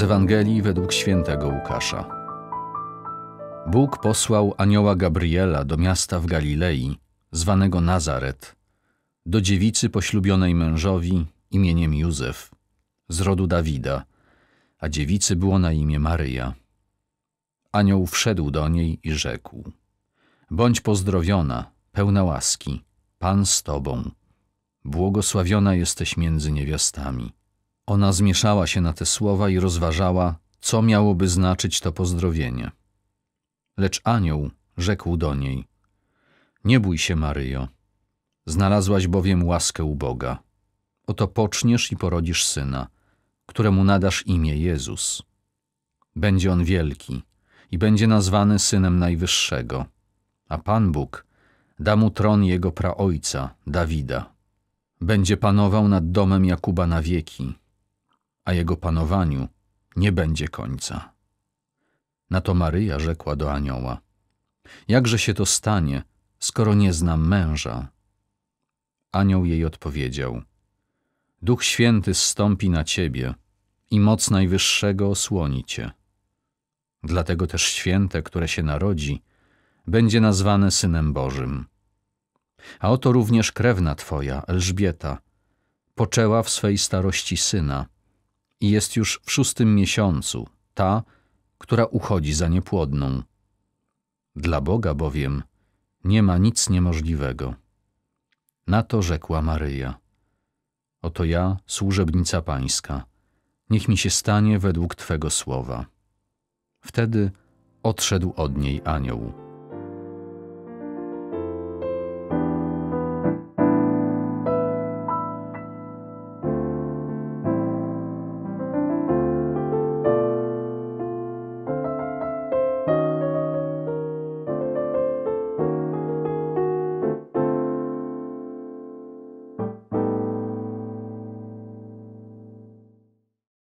Z Ewangelii według świętego Łukasza. Bóg posłał anioła Gabriela do miasta w Galilei, zwanego Nazaret, do dziewicy poślubionej mężowi imieniem Józef, z rodu Dawida, a dziewicy było na imię Maryja. Anioł wszedł do niej i rzekł: „Bądź pozdrowiona, pełna łaski, Pan z tobą. Błogosławiona jesteś między niewiastami”. Ona zmieszała się na te słowa i rozważała, co miałoby znaczyć to pozdrowienie. Lecz anioł rzekł do niej: „Nie bój się, Maryjo, znalazłaś bowiem łaskę u Boga. Oto poczniesz i porodzisz syna, któremu nadasz imię Jezus. Będzie on wielki i będzie nazwany Synem Najwyższego, a Pan Bóg da mu tron jego praojca, Dawida. Będzie panował nad domem Jakuba na wieki, a jego panowaniu nie będzie końca”. Na to Maryja rzekła do anioła: „Jakże się to stanie, skoro nie znam męża?” Anioł jej odpowiedział: „Duch Święty zstąpi na ciebie i moc Najwyższego osłoni cię. Dlatego też święte, które się narodzi, będzie nazwane Synem Bożym. A oto również krewna twoja, Elżbieta, poczęła w swej starości syna i jest już w 6. miesiącu, ta, która uchodzi za niepłodną. Dla Boga bowiem nie ma nic niemożliwego”. Na to rzekła Maryja: „Oto ja, służebnica Pańska, niech mi się stanie według Twego słowa”. Wtedy odszedł od niej anioł.